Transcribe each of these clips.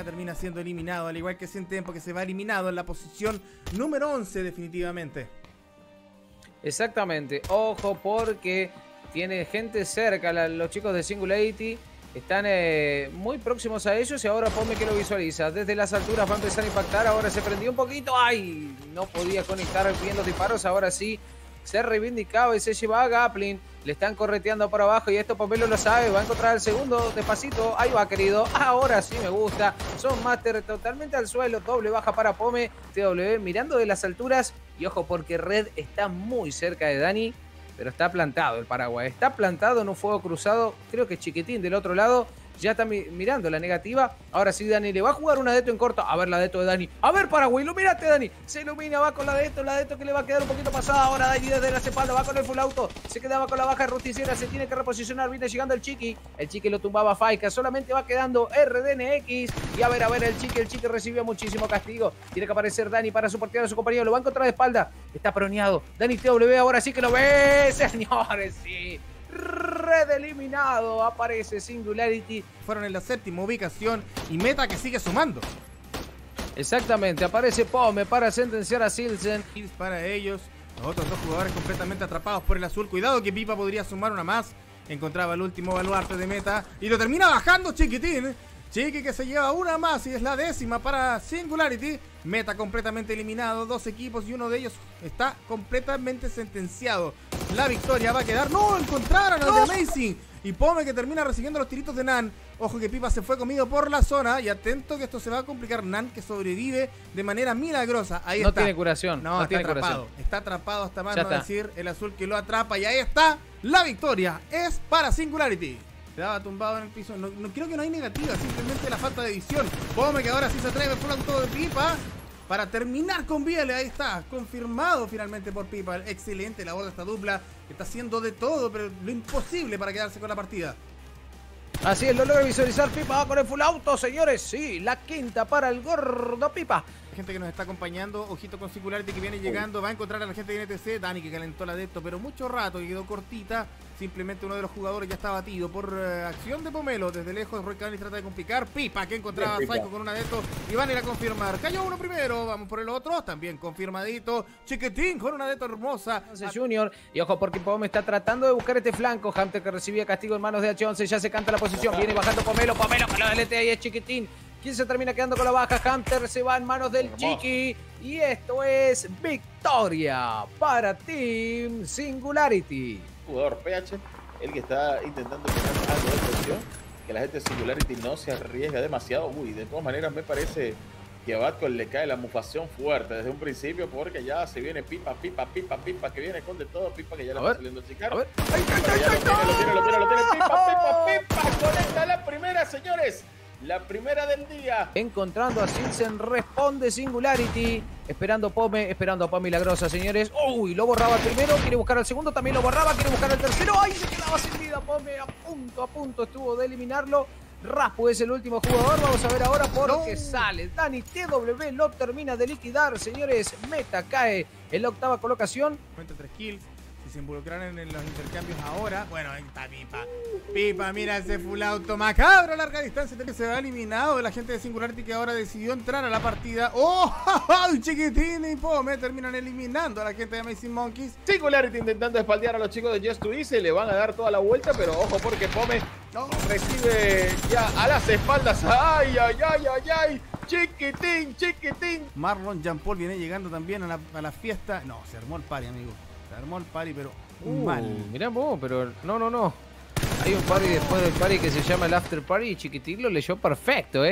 Alpaca termina siendo eliminado, al igual que Sin Tempo, que se va eliminado en la posición número 11 definitivamente. Exactamente, ojo porque tiene gente cerca, los chicos de Singularity están muy próximos a ellos y ahora Pome que lo visualiza. Desde las alturas va a empezar a impactar, ahora se prendió un poquito, ¡ay! No podía conectar bien los disparos, ahora sí se reivindicaba y se lleva a Gaplin. Le están correteando por abajo y esto Pomelo lo sabe, va a encontrar el segundo, despacito, ahí va querido, ahora sí me gusta. Son Master totalmente al suelo, doble baja para Pome, TW mirando de las alturas y ojo porque Red está muy cerca de Dani, pero está plantado el Paraguay, está plantado en un fuego cruzado, creo que Chiquitín del otro lado, ya está mirando la negativa. Ahora sí Dani le va a jugar una Deto en corto. A ver la Deto de Dani. A ver Paraguay, iluminate Dani. Se ilumina, va con la Deto que le va a quedar un poquito pasada. Ahora Dani desde la espalda, va con el full auto. Se quedaba con la baja rusticera, se tiene que reposicionar. Viene llegando el Chiqui. El Chiqui lo tumbaba Faika. Solamente va quedando RDNX. Y a ver el Chiqui. El Chiqui recibió muchísimo castigo. Tiene que aparecer Dani para soportear a su compañero. Lo va a encontrar de espalda. Está proneado. Dani TW ahora sí que lo ve. Señores, sí. Red eliminado, aparece Singularity. Fueron en la séptima ubicación y Meta que sigue sumando. Exactamente, aparece Pome para sentenciar a Silsen. Para ellos, los otros dos jugadores completamente atrapados por el azul. Cuidado que Pipa podría sumar una más. Encontraba el último baluarte de Meta y lo termina bajando Chiquitín. Chiqui que se lleva una más y es la décima para Singularity. Meta completamente eliminado, dos equipos y uno de ellos está completamente sentenciado. La victoria va a quedar... ¡No! Encontraron al de Amazing. Y Pome que termina recibiendo los tiritos de Nan. Ojo que Pipa se fue comido por la zona. Y atento que esto se va a complicar. Nan que sobrevive de manera milagrosa. Ahí está. No tiene curación. No, está atrapado. Está atrapado hasta más no decir. El azul que lo atrapa. Y ahí está. La victoria es para Singularity. Quedaba tumbado en el piso. No creo que no hay negativa. Simplemente la falta de visión. Pome que ahora sí se atreve por el auto de Pipa. Para terminar con Biele, ahí está, confirmado finalmente por Pipa. Excelente labor de esta dupla, que está haciendo de todo, pero lo imposible para quedarse con la partida. Así es, lo logra visualizar Pipa, va con el full auto, señores. Sí, la quinta para el gordo Pipa. La gente que nos está acompañando, ojito con Singularity que viene llegando, va a encontrar a la gente de NTC. Dani que calentó la de esto, pero mucho rato, que quedó cortita. Simplemente uno de los jugadores ya está batido por acción de Pomelo. Desde lejos, Roy Canis trata de complicar. Pipa que encontraba a Psycho con una de estos. Y van a ir a confirmar. Cayó uno primero, vamos por el otro. También confirmadito. Chiquitín con una de estos hermosa. Junior. Y ojo, porque Pomelo está tratando de buscar este flanco. Hunter que recibía castigo en manos de H11. Ya se canta la posición. Viene bajando Pomelo. Pomelo con la delete. Ahí es Chiquitín. ¿Quién se termina quedando con la baja? Hunter se va en manos del Chiqui. Y esto es victoria para Team Singularity. Jugador PH, el que está intentando generar algo de presión, que la gente de Singularity no se arriesga demasiado. Uy, de todas maneras me parece que a Batcon le cae la mufación fuerte desde un principio, porque ya se viene Pipa, que viene con de todo, Pipa que ya la va saliendo a chicar. Lo tiene, Pipa, conecta la primera, señores. La primera del día. Encontrando a Silsen, responde Singularity. Esperando a Pome milagrosa, señores. Uy, lo borraba primero, quiere buscar al segundo, también lo borraba, quiere buscar al tercero. ¡Ay, se quedaba sin vida Pome! A punto estuvo de eliminarlo. Raspu es el último jugador, vamos a ver ahora por qué sale. Dani TW lo termina de liquidar, señores. Meta cae en la octava colocación. 3 kills. Se involucraron en los intercambios ahora. Bueno, ahí está Pipa. Pipa, mira ese full auto macabro a larga distancia. Se va eliminado la gente de Singularity que ahora decidió entrar a la partida. ¡Oh! Chiquitín y Pome terminan eliminando a la gente de Amazing Monkeys. Singularity intentando espaldear a los chicos de Just to Eat. Se le van a dar toda la vuelta, pero ojo porque Pome recibe ya a las espaldas. ¡Ay! Chiquitín. Marlon Jean Paul viene llegando también a la fiesta. No, se armó el party, amigo. Se armó el party, pero mal. Mirá vos, pero no. Hay un party después del party que se llama el after party y Chiquitín lo leyó perfecto,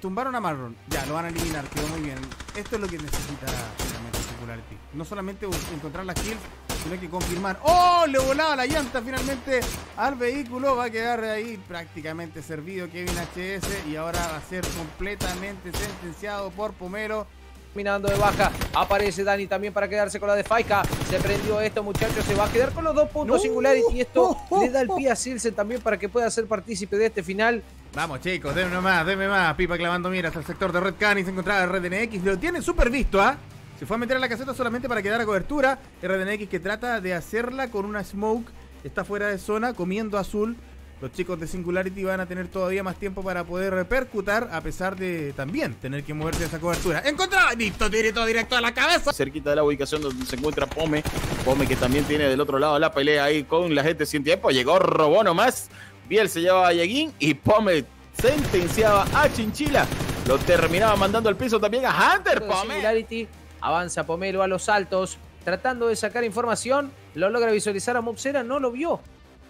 Tumbaron a Marron. Ya, lo van a eliminar, quedó muy bien. Esto es lo que necesita finalmente Singularity. No solamente encontrar las kills, sino que confirmar. ¡Oh! Le volaba la llanta finalmente al vehículo. Va a quedar ahí prácticamente servido Kevin HS y ahora va a ser completamente sentenciado por Pomelo. Terminando de baja, aparece Dani también para quedarse con la de Faika. Se prendió esto, muchachos, se va a quedar con los 2 puntos Singularity. Y esto le da el pie a Silsen también para que pueda ser partícipe de este final. Vamos chicos, denme más. Pipa clavando miras al sector de Red Canis, encontraba Red NX, lo tiene súper visto, Se fue a meter a la caseta solamente para quedar a cobertura. Red NX que trata de hacerla con una smoke, está fuera de zona, comiendo azul. Los chicos de Singularity van a tener todavía más tiempo para poder repercutar, a pesar de también tener que moverse de esa cobertura. ¡Encontrada! ¡Listo! Directo, directo a la cabeza. Cerquita de la ubicación donde se encuentra Pome. Pome que también tiene del otro lado la pelea ahí con la gente sin tiempo. Llegó, robó nomás. Biel se llevaba a Yeguín y Pome sentenciaba a Chinchila. Lo terminaba mandando al piso también a Hunter. Pome. Singularity avanza Pomelo a los altos, tratando de sacar información. Lo logra visualizar a Mubsera, no lo vio.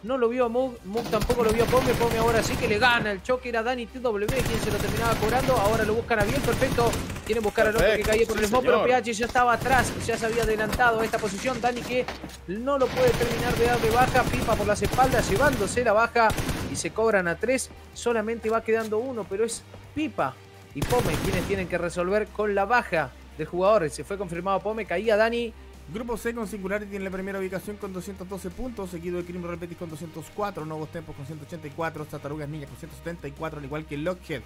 No lo vio a Moog, Moog tampoco lo vio a Pome. Pome ahora sí que le gana el choque. Era Dani TW quien se lo terminaba cobrando. Ahora lo buscan a Biel, perfecto. Quieren buscar al hombre que caía por el smoke, pero PH ya estaba atrás. Ya se había adelantado a esta posición. Dani que no lo puede terminar de dar de baja. Pipa por las espaldas, llevándose la baja. Y se cobran a 3. Solamente va quedando uno, pero es Pipa y Pome quienes tienen que resolver con la baja del jugador. Se fue confirmado Pome, caía Dani. Grupo C con Singularity en la primera ubicación con 212 puntos, seguido de Crimson Repetic con 204, Novos Tempos con 184, Tartarugas Niñas con 174, al igual que Lockhead,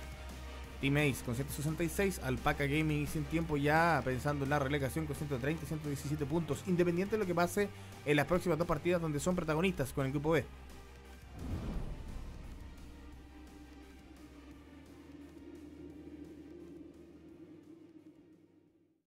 Team Ace con 166, Alpaca Gaming y Sin Tiempo ya pensando en la relegación con 130 y 117 puntos, independiente de lo que pase en las próximas dos partidas donde son protagonistas con el Grupo B.